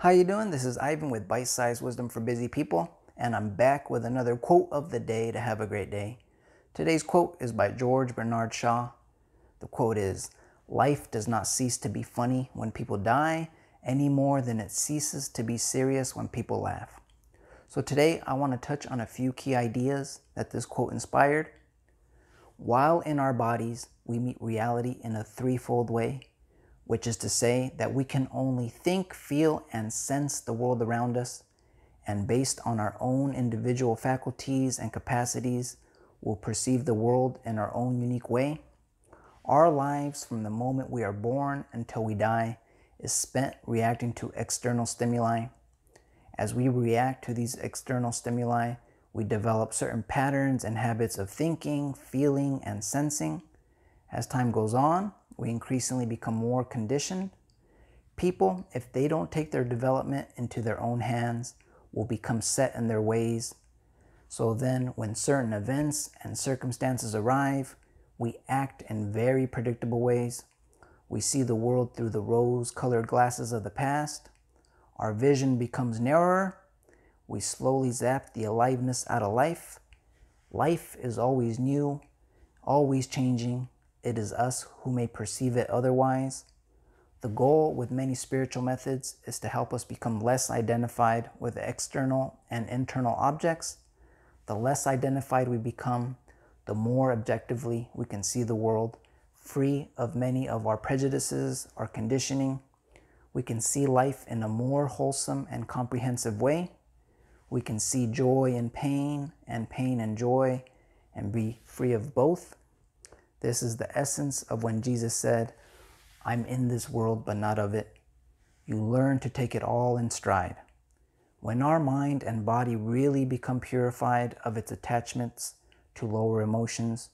How you doing? This is Ivan with Bitesize Wisdom for Busy People, and I'm back with another quote of the day to have a great day. Today's quote is by George Bernard Shaw. The quote is, "Life does not cease to be funny when people die any more than it ceases to be serious when people laugh." So today I want to touch on a few key ideas that this quote inspired. While in our bodies, we meet reality in a threefold way, which is to say that we can only think, feel, and sense the world around us, and based on our own individual faculties and capacities, we'll perceive the world in our own unique way. Our lives from the moment we are born until we die is spent reacting to external stimuli. As we react to these external stimuli, we develop certain patterns and habits of thinking, feeling, and sensing. As time goes on, we increasingly become more conditioned. People, if they don't take their development into their own hands, will become set in their ways. So then, when certain events and circumstances arrive, we act in very predictable ways. We see the world through the rose-colored glasses of the past. Our vision becomes narrower. We slowly zap the aliveness out of life. Life is always new, always changing. It is us who may perceive it otherwise. The goal with many spiritual methods is to help us become less identified with external and internal objects. The less identified we become, the more objectively we can see the world, free of many of our prejudices, our conditioning. We can see life in a more wholesome and comprehensive way. We can see joy and pain and joy, and be free of both. This is the essence of when Jesus said, "I'm in this world, but not of it." You learn to take it all in stride. When our mind and body really become purified of its attachments to lower emotions,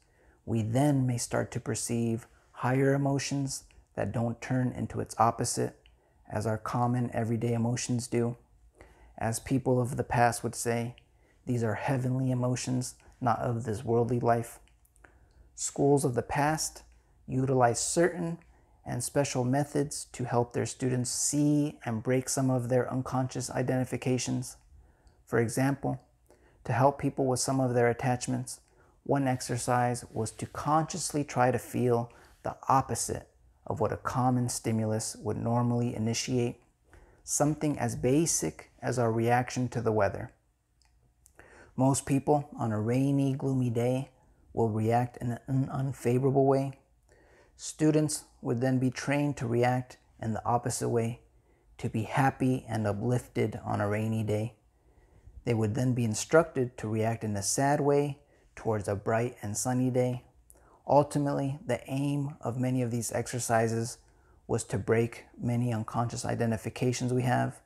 we then may start to perceive higher emotions that don't turn into its opposite, as our common everyday emotions do. As people of the past would say, these are heavenly emotions, not of this worldly life. Schools of the past utilize certain and special methods to help their students see and break some of their unconscious identifications. For example, to help people with some of their attachments, one exercise was to consciously try to feel the opposite of what a common stimulus would normally initiate, something as basic as our reaction to the weather. Most people on a rainy, gloomy day will react in an unfavorable way. Students would then be trained to react in the opposite way, to be happy and uplifted on a rainy day. They would then be instructed to react in a sad way towards a bright and sunny day. Ultimately, the aim of many of these exercises was to break many unconscious identifications we have,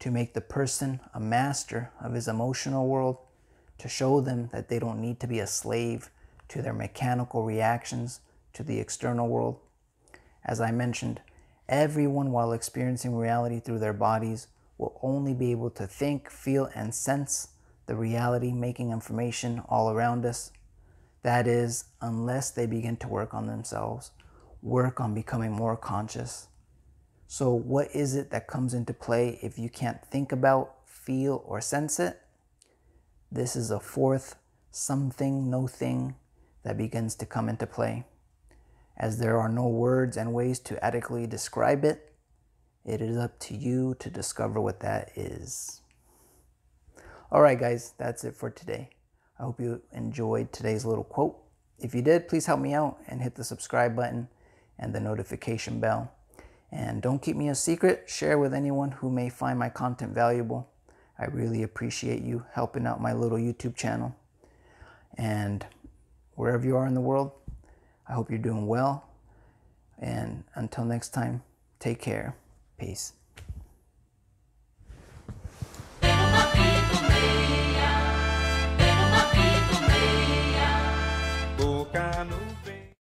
to make the person a master of his emotional world, to show them that they don't need to be a slave to their mechanical reactions to the external world. As I mentioned, everyone, while experiencing reality through their bodies, will only be able to think, feel, and sense the reality-making information all around us. That is, unless they begin to work on themselves, work on becoming more conscious. So what is it that comes into play if you can't think about, feel, or sense it? This is a fourth something, no thing that begins to come into play. As there are no words and ways to adequately describe it, it is up to you to discover what that is. All right, guys, that's it for today. I hope you enjoyed today's little quote. If you did, please help me out and hit the subscribe button and the notification bell. And don't keep me a secret. Share with anyone who may find my content valuable. I really appreciate you helping out my little YouTube channel. And wherever you are in the world, I hope you're doing well. And until next time, take care. Peace.